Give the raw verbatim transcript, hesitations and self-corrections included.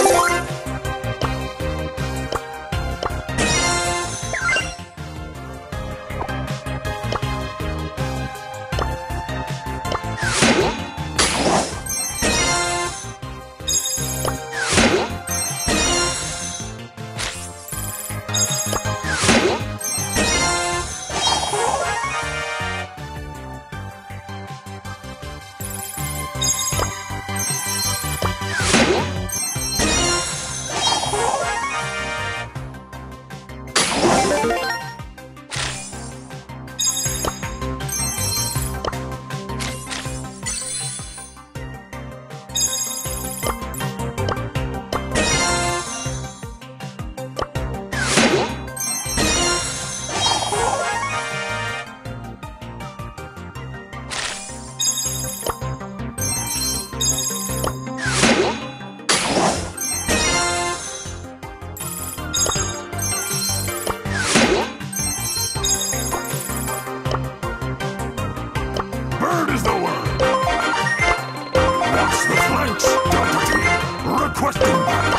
Requesting